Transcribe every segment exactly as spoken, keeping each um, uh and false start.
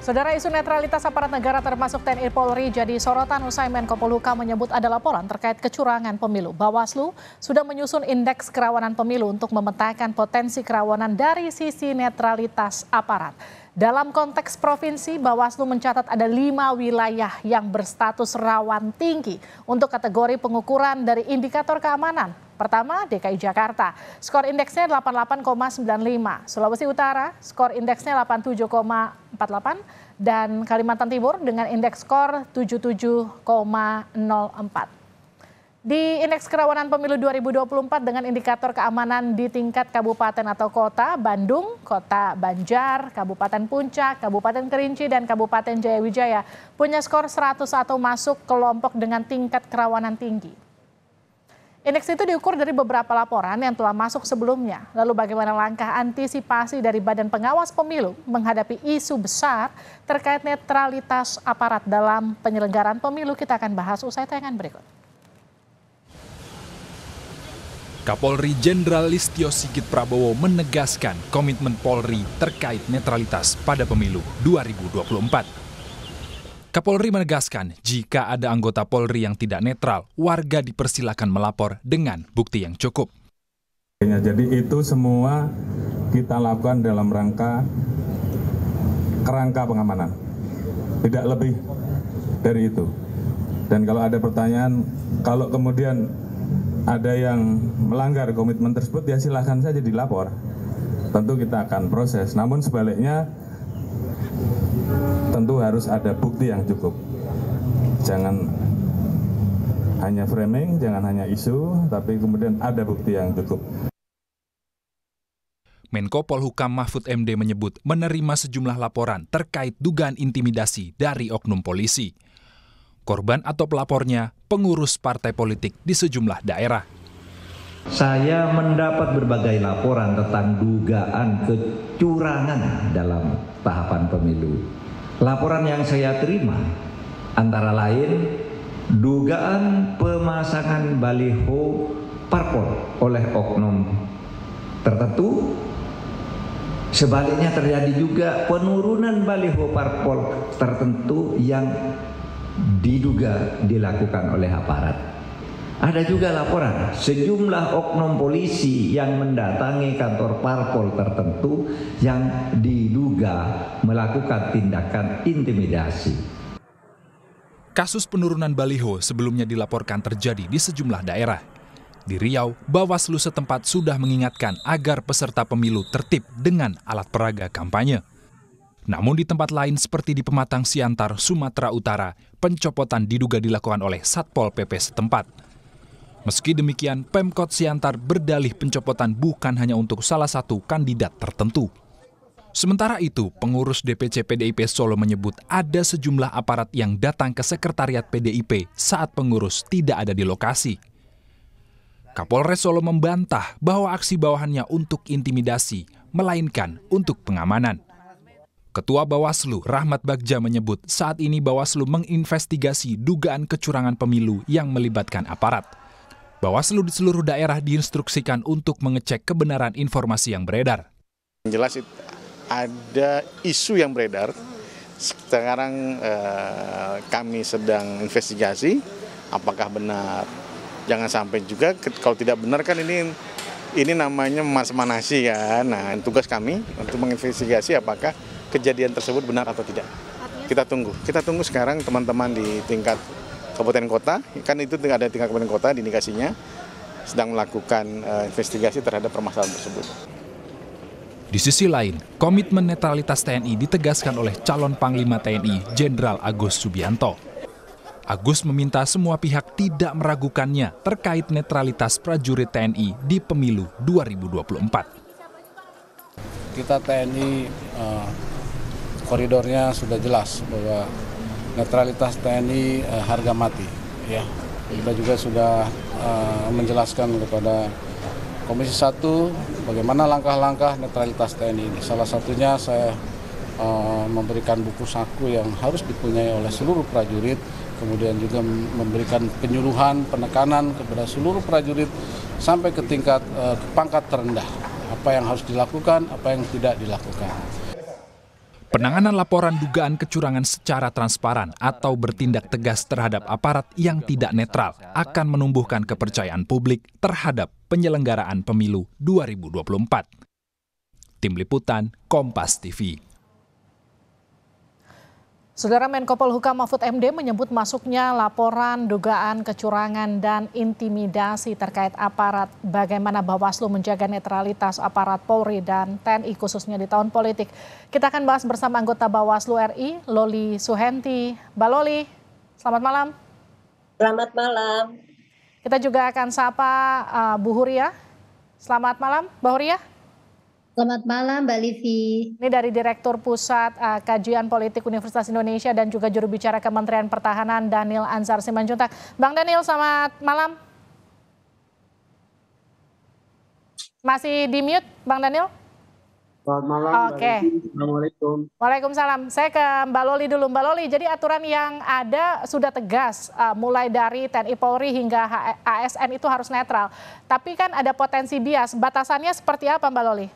Saudara, isu netralitas aparat negara termasuk T N I Polri jadi sorotan usai Menko Polhukam menyebut ada laporan terkait kecurangan pemilu. Bawaslu sudah menyusun indeks kerawanan pemilu untuk memetakan potensi kerawanan dari sisi netralitas aparat. Dalam konteks provinsi, Bawaslu mencatat ada lima wilayah yang berstatus rawan tinggi untuk kategori pengukuran dari indikator keamanan. Pertama, D K I Jakarta, skor indeksnya delapan puluh delapan koma sembilan lima, Sulawesi Utara, skor indeksnya delapan puluh tujuh koma empat delapan, dan Kalimantan Timur dengan indeks skor tujuh puluh tujuh koma nol empat. Di indeks kerawanan pemilu dua ribu dua puluh empat dengan indikator keamanan di tingkat kabupaten atau kota, Bandung, Kota Banjar, Kabupaten Puncak, Kabupaten Kerinci, dan Kabupaten Jayawijaya punya skor seratus satu masuk kelompok dengan tingkat kerawanan tinggi. Indeks itu diukur dari beberapa laporan yang telah masuk sebelumnya. Lalu bagaimana langkah antisipasi dari Badan Pengawas Pemilu menghadapi isu besar terkait netralitas aparat dalam penyelenggaraan pemilu? Kita akan bahas usai tayangan berikut. Kapolri Jenderal Listyo Sigit Prabowo menegaskan komitmen Polri terkait netralitas pada pemilu dua ribu dua puluh empat. Kapolri menegaskan jika ada anggota Polri yang tidak netral, warga dipersilakan melapor dengan bukti yang cukup. Jadi itu semua kita lakukan dalam rangka kerangka pengamanan, tidak lebih dari itu. Dan kalau ada pertanyaan, kalau kemudian ada yang melanggar komitmen tersebut, ya silahkan saja dilapor. Tentu kita akan proses, namun sebaliknya, tentu harus ada bukti yang cukup. Jangan hanya framing, jangan hanya isu, tapi kemudian ada bukti yang cukup. Menko Polhukam Mahfud M D menyebut menerima sejumlah laporan terkait dugaan intimidasi dari oknum polisi. Korban atau pelapornya pengurus partai politik di sejumlah daerah. Saya mendapat berbagai laporan tentang dugaan kecurangan dalam tahapan pemilu. Laporan yang saya terima antara lain dugaan pemasangan baliho parpol oleh oknum tertentu. Sebaliknya terjadi juga penurunan baliho parpol tertentu yang diduga dilakukan oleh aparat. Ada juga laporan sejumlah oknum polisi yang mendatangi kantor parpol tertentu yang diduga melakukan tindakan intimidasi. Kasus penurunan baliho sebelumnya dilaporkan terjadi di sejumlah daerah. Di Riau, Bawaslu setempat sudah mengingatkan agar peserta pemilu tertib dengan alat peraga kampanye. Namun di tempat lain seperti di Pematang Siantar, Sumatera Utara, pencopotan diduga dilakukan oleh Satpol P P setempat. Meski demikian, Pemkot Siantar berdalih pencopotan bukan hanya untuk salah satu kandidat tertentu. Sementara itu, pengurus D P C P D I P Solo menyebut ada sejumlah aparat yang datang ke sekretariat P D I P saat pengurus tidak ada di lokasi. Kapolres Solo membantah bahwa aksi bawahannya untuk intimidasi, melainkan untuk pengamanan. Ketua Bawaslu Rahmat Bagja menyebut saat ini Bawaslu menginvestigasi dugaan kecurangan pemilu yang melibatkan aparat. Bawaslu di seluruh daerah diinstruksikan untuk mengecek kebenaran informasi yang beredar. Jelas itu. Ada isu yang beredar, sekarang eh, kami sedang investigasi apakah benar. Jangan sampai juga kalau tidak benar kan ini ini namanya mas-manasi kan. Nah, tugas kami untuk menginvestigasi apakah kejadian tersebut benar atau tidak. Kita tunggu, kita tunggu sekarang teman-teman di tingkat kabupaten kota, kan itu ada tingkat kabupaten kota di indikasinya, sedang melakukan eh, investigasi terhadap permasalahan tersebut. Di sisi lain, komitmen netralitas T N I ditegaskan oleh calon Panglima T N I, Jenderal Agus Subiyanto. Agus meminta semua pihak tidak meragukannya terkait netralitas prajurit T N I di pemilu dua ribu dua puluh empat. Kita T N I eh, koridornya sudah jelas bahwa netralitas T N I eh, harga mati. Ya, kita juga sudah eh, menjelaskan kepada Komisi satu bagaimana langkah-langkah netralitas T N I ini. Salah satunya saya uh, memberikan buku saku yang harus dipunyai oleh seluruh prajurit, kemudian juga memberikan penyuluhan, penekanan kepada seluruh prajurit sampai ke tingkat uh, pangkat terendah, apa yang harus dilakukan, apa yang tidak dilakukan. Penanganan laporan dugaan kecurangan secara transparan atau bertindak tegas terhadap aparat yang tidak netral akan menumbuhkan kepercayaan publik terhadap penyelenggaraan pemilu dua ribu dua puluh empat. Tim Liputan, Kompas T V. Saudara, Menko Polhukam Mahfud M D menyebut masuknya laporan dugaan kecurangan dan intimidasi terkait aparat, bagaimana Bawaslu menjaga netralitas aparat Polri dan T N I khususnya di tahun politik. Kita akan bahas bersama anggota Bawaslu R I, Loli Suhenti. Mbak Loli, selamat malam. Selamat malam. Kita juga akan sapa uh, Bu Huriyah. Selamat malam, Mbak Huriyah. Selamat malam, Mbak Livi. Ini dari Direktur Pusat uh, Kajian Politik Universitas Indonesia dan juga juru bicara Kementerian Pertahanan Daniel Ansar Simanjuntak. Bang Daniel, selamat malam. Masih di mute, Bang Daniel? Selamat malam. Oke. Okay. Assalamualaikum. Waalaikumsalam. Saya ke Mbak Loli dulu, Mbak Loli. Jadi aturan yang ada sudah tegas, uh, mulai dari T N I Polri hingga A S N itu harus netral. Tapi kan ada potensi bias. Batasannya seperti apa, Mbak Loli?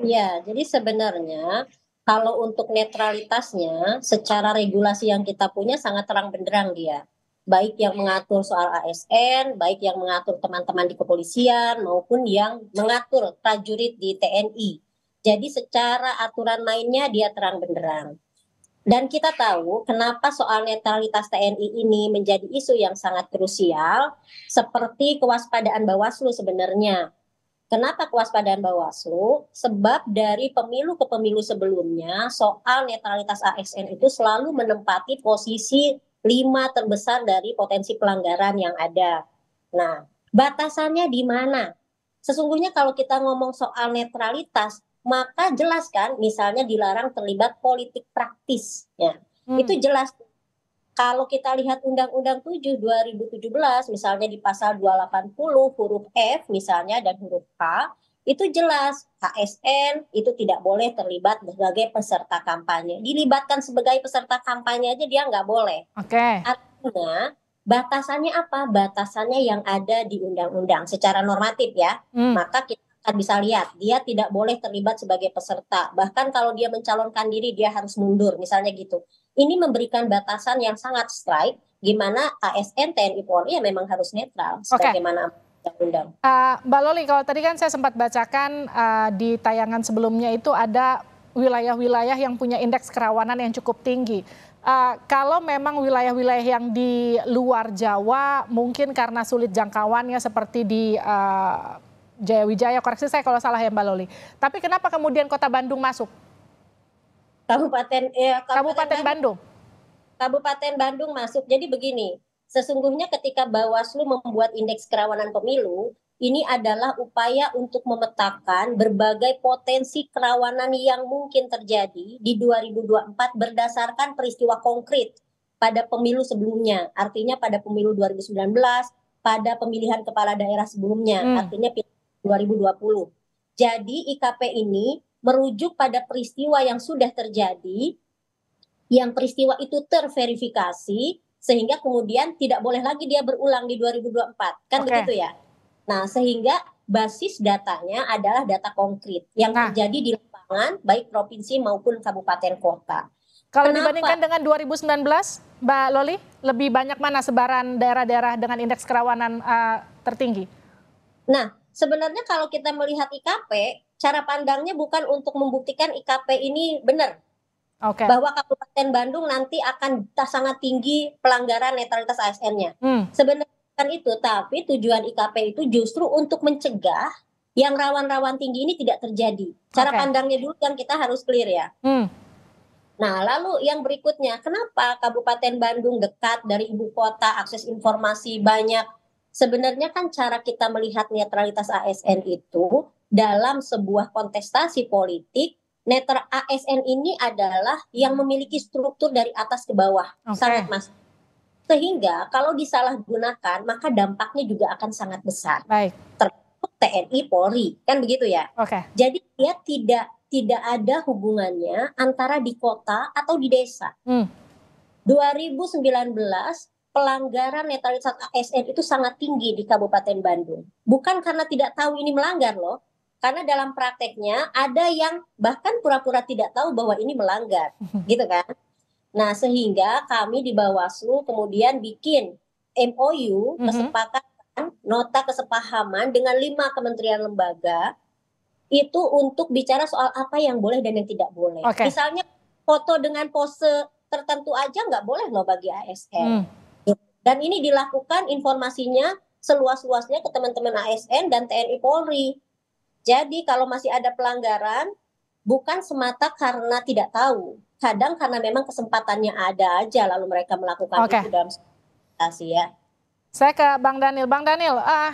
Ya, jadi sebenarnya kalau untuk netralitasnya secara regulasi yang kita punya sangat terang benderang dia. Baik yang mengatur soal A S N, baik yang mengatur teman-teman di kepolisian maupun yang mengatur prajurit di T N I. Jadi secara aturan mainnya dia terang benderang. Dan kita tahu kenapa soal netralitas T N I ini menjadi isu yang sangat krusial seperti kewaspadaan Bawaslu sebenarnya. Kenapa kewaspadaan Bawaslu? Sebab dari pemilu ke pemilu sebelumnya, soal netralitas A S N itu selalu menempati posisi lima terbesar dari potensi pelanggaran yang ada. Nah, batasannya di mana? Sesungguhnya kalau kita ngomong soal netralitas, maka jelas kan misalnya dilarang terlibat politik praktis. Ya. Hmm. Itu jelas. Kalau kita lihat Undang-Undang tujuh dua ribu tujuh belas, misalnya di pasal dua ratus delapan puluh huruf F misalnya dan huruf H, itu jelas A S N itu tidak boleh terlibat sebagai peserta kampanye. Dilibatkan sebagai peserta kampanye aja dia nggak boleh. Oke. Okay. Artinya batasannya apa? Batasannya yang ada di Undang-Undang secara normatif ya. Hmm. Maka kita akan bisa lihat dia tidak boleh terlibat sebagai peserta. Bahkan kalau dia mencalonkan diri dia harus mundur misalnya gitu. Ini memberikan batasan yang sangat strike, gimana A S N T N I Polri ya memang harus netral, sebagaimana undang-undang. Okay. Uh, Mbak Loli, kalau tadi kan saya sempat bacakan uh, di tayangan sebelumnya itu ada wilayah-wilayah yang punya indeks kerawanan yang cukup tinggi. Uh, kalau memang wilayah-wilayah yang di luar Jawa, mungkin karena sulit jangkauannya seperti di uh, Jayawijaya, koreksi saya kalau salah ya Mbak Loli. Tapi kenapa kemudian Kota Bandung masuk? Kabupaten, eh, Kabupaten, Kabupaten Bandung. Bandung. Kabupaten Bandung masuk. Jadi begini, sesungguhnya ketika Bawaslu membuat indeks kerawanan pemilu, ini adalah upaya untuk memetakan berbagai potensi kerawanan yang mungkin terjadi di dua ribu dua puluh empat berdasarkan peristiwa konkret pada pemilu sebelumnya. Artinya pada pemilu dua ribu sembilan belas, pada pemilihan kepala daerah sebelumnya, hmm. artinya dua ribu dua puluh. Jadi I K P ini merujuk pada peristiwa yang sudah terjadi, yang peristiwa itu terverifikasi, sehingga kemudian tidak boleh lagi dia berulang di dua ribu dua puluh empat. Kan okay. begitu ya? Nah, sehingga basis datanya adalah data konkret yang nah. terjadi di lapangan, baik provinsi maupun kabupaten kota. Kalau Kenapa? dibandingkan dengan dua ribu sembilan belas, Mbak Loli, lebih banyak mana sebaran daerah-daerah dengan indeks kerawanan uh, tertinggi? Nah, sebenarnya kalau kita melihat I K P, cara pandangnya bukan untuk membuktikan I K P ini benar. Okay. Bahwa Kabupaten Bandung nanti akan sangat tinggi pelanggaran netralitas A S N-nya. Hmm. Sebenarnya bukan itu, tapi tujuan I K P itu justru untuk mencegah yang rawan-rawan tinggi ini tidak terjadi. Cara okay. pandangnya dulu yang kita harus clear ya. Hmm. Nah, lalu yang berikutnya, kenapa Kabupaten Bandung dekat dari ibu kota, akses informasi banyak? Sebenarnya kan cara kita melihat netralitas A S N itu dalam sebuah kontestasi politik, netral A S N ini adalah yang memiliki struktur dari atas ke bawah. Okay. Sangat mas. Sehingga kalau disalahgunakan, maka dampaknya juga akan sangat besar. Baik. Termasuk T N I, Polri. Kan begitu ya? Oke. Okay. Jadi dia tidak tidak ada hubungannya antara di kota atau di desa. Hmm. dua ribu sembilan belas, pelanggaran netralitas A S N itu sangat tinggi di Kabupaten Bandung. Bukan karena tidak tahu ini melanggar loh. Karena dalam prakteknya ada yang bahkan pura-pura tidak tahu bahwa ini melanggar, gitu kan. Nah, sehingga kami di Bawaslu kemudian bikin M O U, mm-hmm. kesepakatan, nota kesepahaman dengan lima kementerian lembaga, itu untuk bicara soal apa yang boleh dan yang tidak boleh. Okay. Misalnya foto dengan pose tertentu aja nggak boleh loh bagi A S N. Mm. Dan ini dilakukan informasinya seluas-luasnya ke teman-teman A S N dan T N I Polri. Jadi kalau masih ada pelanggaran, bukan semata karena tidak tahu. Kadang karena memang kesempatannya ada aja, lalu mereka melakukan okay. itu dalam situasi ya. Saya ke Bang Daniel. Bang Daniel, uh,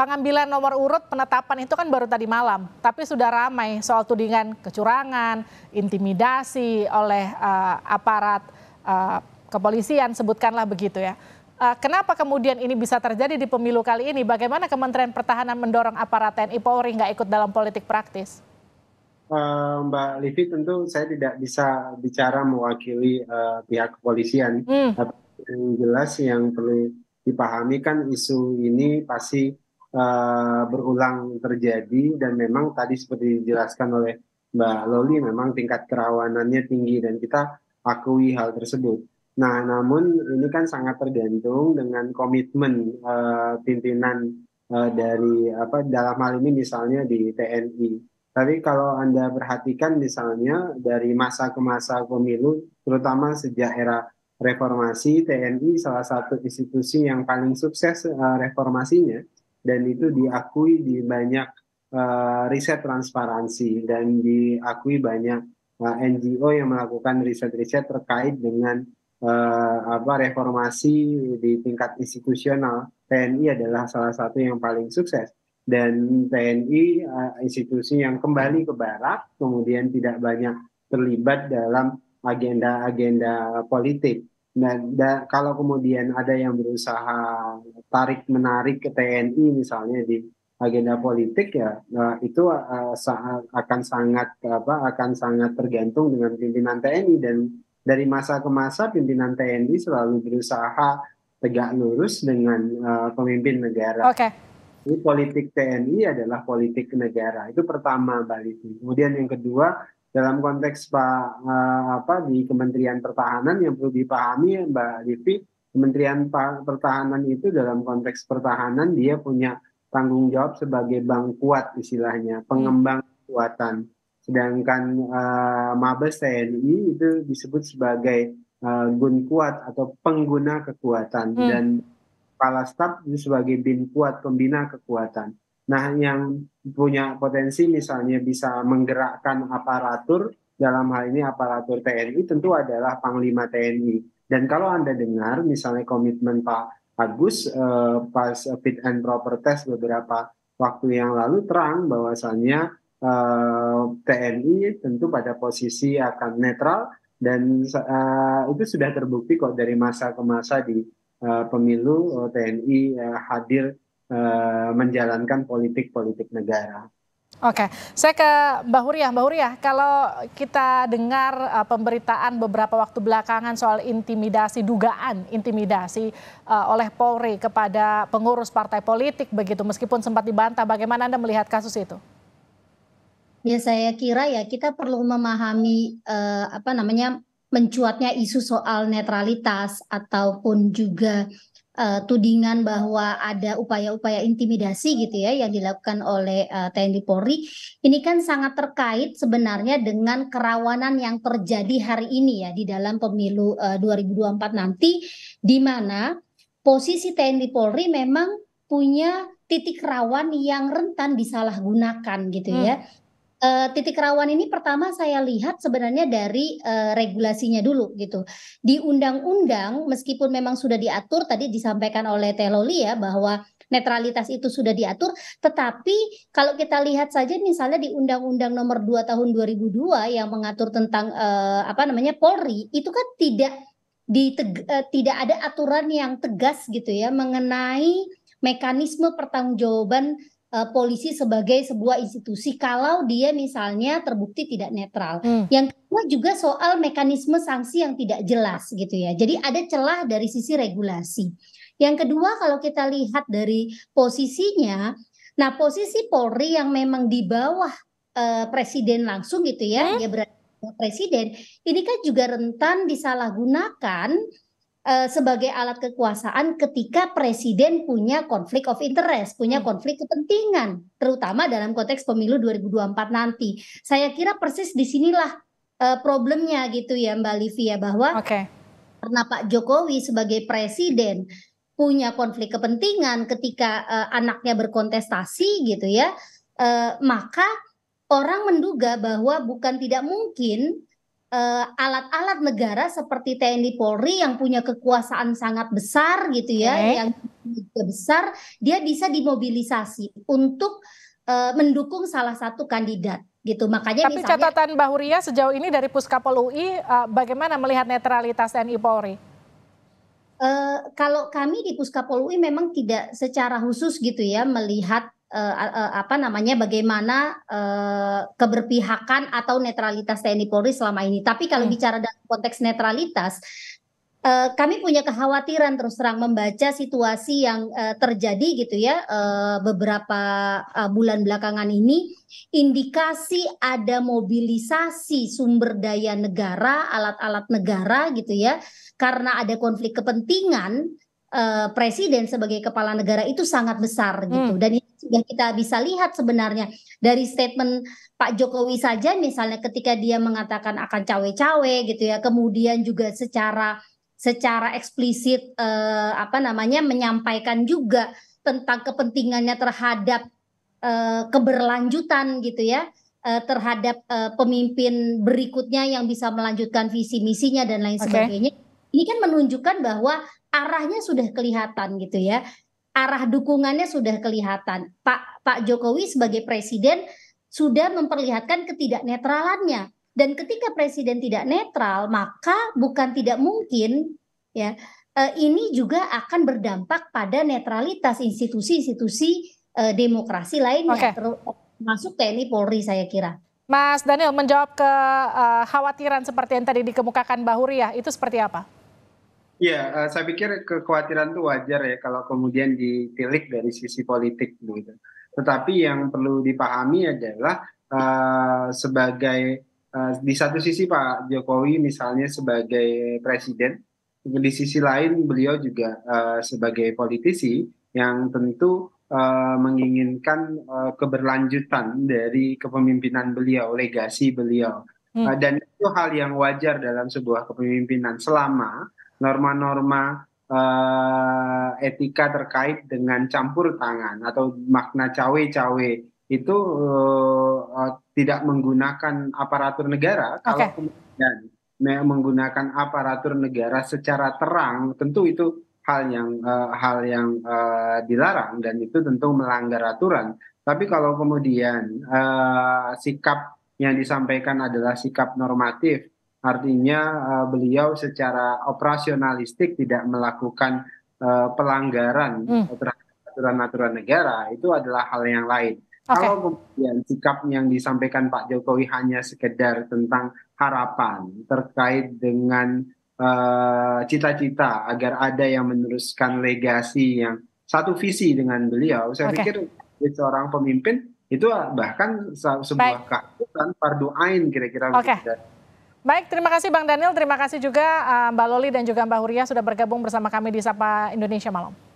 pengambilan nomor urut penetapan itu kan baru tadi malam. Tapi sudah ramai soal tudingan kecurangan, intimidasi oleh uh, aparat uh, kepolisian, sebutkanlah begitu ya. Kenapa kemudian ini bisa terjadi di pemilu kali ini? Bagaimana Kementerian Pertahanan mendorong aparat T N I Polri nggak ikut dalam politik praktis? Uh, Mbak Livi, tentu saya tidak bisa bicara mewakili uh, pihak kepolisian. Hmm. Tapi yang jelas yang perlu dipahami kan isu ini pasti uh, berulang terjadi dan memang tadi seperti dijelaskan oleh Mbak Loli memang tingkat kerawanannya tinggi dan kita akui hal tersebut. Nah, namun ini kan sangat tergantung dengan komitmen uh, pimpinan uh, dari apa dalam hal ini misalnya di T N I. Tapi kalau Anda perhatikan misalnya dari masa ke masa pemilu, terutama sejak era reformasi, T N I salah satu institusi yang paling sukses uh, reformasinya dan itu diakui di banyak uh, riset transparansi dan diakui banyak uh, N G O yang melakukan riset-riset terkait dengan Uh, apa reformasi di tingkat institusional. T N I adalah salah satu yang paling sukses dan T N I uh, institusi yang kembali ke barat kemudian tidak banyak terlibat dalam agenda-agenda politik. Nah, da, kalau kemudian ada yang berusaha tarik menarik ke T N I misalnya di agenda politik ya uh, itu uh, sa- akan sangat apa akan sangat tergantung dengan pimpinan T N I dan dari masa ke masa pimpinan T N I selalu berusaha tegak lurus dengan uh, pemimpin negara. Oke. Okay. Jadi politik T N I adalah politik negara. Itu pertama Mbak Livi. Kemudian yang kedua dalam konteks Pak uh, apa di Kementerian Pertahanan yang perlu dipahami Mbak Livi, Kementerian Pertahanan itu dalam konteks pertahanan dia punya tanggung jawab sebagai bank kuat istilahnya, pengembang kekuatan. Sedangkan uh, Mabes T N I itu disebut sebagai uh, gun kuat atau pengguna kekuatan hmm. dan kepala staf itu sebagai bin kuat, pembina kekuatan. Nah, yang punya potensi misalnya bisa menggerakkan aparatur dalam hal ini aparatur T N I tentu adalah Panglima T N I. Dan kalau Anda dengar misalnya komitmen Pak Agus uh, pas fit and proper test beberapa waktu yang lalu terang bahwasannya Uh, T N I tentu pada posisi akan netral dan uh, itu sudah terbukti kok dari masa ke masa di uh, pemilu T N I uh, hadir uh, menjalankan politik-politik negara. Oke, saya ke Mbak Huriyah. Mbak Huriyah, kalau kita dengar uh, pemberitaan beberapa waktu belakangan soal intimidasi, dugaan intimidasi uh, oleh Polri kepada pengurus partai politik begitu, meskipun sempat dibantah, bagaimana Anda melihat kasus itu? Ya, saya kira ya kita perlu memahami eh, apa namanya mencuatnya isu soal netralitas ataupun juga eh, tudingan bahwa ada upaya-upaya intimidasi gitu ya yang dilakukan oleh eh, T N I Polri. Ini kan sangat terkait sebenarnya dengan kerawanan yang terjadi hari ini ya di dalam pemilu eh, dua ribu dua puluh empat nanti, di mana posisi T N I Polri memang punya titik rawan yang rentan disalahgunakan gitu hmm. ya. Uh, titik rawan ini pertama saya lihat sebenarnya dari uh, regulasinya dulu gitu. Di undang-undang meskipun memang sudah diatur tadi disampaikan oleh Teh Loli ya bahwa netralitas itu sudah diatur, tetapi kalau kita lihat saja misalnya di Undang-Undang Nomor dua Tahun dua ribu dua yang mengatur tentang uh, apa namanya Polri itu kan tidak di teg- uh, tidak ada aturan yang tegas gitu ya mengenai mekanisme pertanggungjawaban polisi sebagai sebuah institusi kalau dia misalnya terbukti tidak netral. Hmm. Yang kedua juga soal mekanisme sanksi yang tidak jelas gitu ya. Jadi ada celah dari sisi regulasi. Yang kedua kalau kita lihat dari posisinya Nah, posisi Polri yang memang di bawah eh, presiden langsung gitu ya, dia berada di bawah presiden, ini kan juga rentan disalahgunakan eh, sebagai alat kekuasaan ketika presiden punya konflik of interest, punya hmm. konflik kepentingan, terutama dalam konteks pemilu dua ribu dua puluh empat nanti. Saya kira persis disinilah eh, problemnya gitu ya Mbak Livia, bahwa okay. karena Pak Jokowi sebagai presiden punya konflik kepentingan ketika uh, anaknya berkontestasi gitu ya, uh, maka orang menduga bahwa bukan tidak mungkin alat-alat uh, negara seperti T N I Polri yang punya kekuasaan sangat besar gitu ya, okay. yang juga besar, dia bisa dimobilisasi untuk uh, mendukung salah satu kandidat gitu. Makanya tapi misalnya, catatan Mbak Huriyah sejauh ini dari Puskapol U I, uh, bagaimana melihat netralitas T N I Polri? Uh, kalau kami di Puskapol U I memang tidak secara khusus gitu ya melihat uh, uh, apa namanya bagaimana uh, keberpihakan atau netralitas T N I Polri selama ini. Tapi kalau hmm. bicara dalam konteks netralitas, uh, kami punya kekhawatiran terus terang membaca situasi yang uh, terjadi gitu ya uh, beberapa uh, bulan belakangan ini, indikasi ada mobilisasi sumber daya negara, alat-alat negara gitu ya. Karena ada konflik kepentingan eh, presiden sebagai kepala negara itu sangat besar gitu. Hmm. Dan ini sudah kita bisa lihat sebenarnya dari statement Pak Jokowi saja misalnya ketika dia mengatakan akan cawe-cawe gitu ya. Kemudian juga secara secara eksplisit eh, apa namanya menyampaikan juga tentang kepentingannya terhadap eh, keberlanjutan gitu ya. Eh, terhadap eh, pemimpin berikutnya yang bisa melanjutkan visi misinya dan lain okay. sebagainya. Ini kan menunjukkan bahwa arahnya sudah kelihatan gitu ya. Arah dukungannya sudah kelihatan. Pak Pak Jokowi sebagai presiden sudah memperlihatkan ketidaknetralannya. Dan ketika presiden tidak netral, maka bukan tidak mungkin ya, eh, ini juga akan berdampak pada netralitas institusi-institusi eh, demokrasi lainnya, okay. termasuk T N I Polri saya kira. Mas Daniel, menjawab kekhawatiran eh, seperti yang tadi dikemukakan Mbak Huriyah, itu seperti apa? Ya, saya pikir kekhawatiran itu wajar ya kalau kemudian ditilik dari sisi politik gitu. Tetapi yang perlu dipahami adalah uh, sebagai uh, di satu sisi Pak Jokowi misalnya sebagai presiden, di sisi lain beliau juga uh, sebagai politisi yang tentu uh, menginginkan uh, keberlanjutan dari kepemimpinan beliau, legasi beliau. Hmm. Uh, dan itu hal yang wajar dalam sebuah kepemimpinan selama norma-norma uh, etika terkait dengan campur tangan atau makna cawe-cawe itu uh, uh, tidak menggunakan aparatur negara. Kalau okay. kemudian menggunakan aparatur negara secara terang, tentu itu hal yang uh, hal yang uh, dilarang dan itu tentu melanggar aturan. Tapi kalau kemudian uh, sikap yang disampaikan adalah sikap normatif, artinya uh, beliau secara operasionalistik tidak melakukan uh, pelanggaran hmm. terhadap aturan-aturan negara, itu adalah hal yang lain. Okay. Kalau kemudian sikap yang disampaikan Pak Jokowi hanya sekedar tentang harapan terkait dengan cita-cita uh, agar ada yang meneruskan legasi yang satu visi dengan beliau, saya okay. pikir seorang pemimpin itu bahkan sebuah keharusan fardu ain kira-kira okay. begitu. Baik, terima kasih Bang Daniel, terima kasih juga Mbak Loli dan juga Mbak Huriyah sudah bergabung bersama kami di Sapa Indonesia Malam.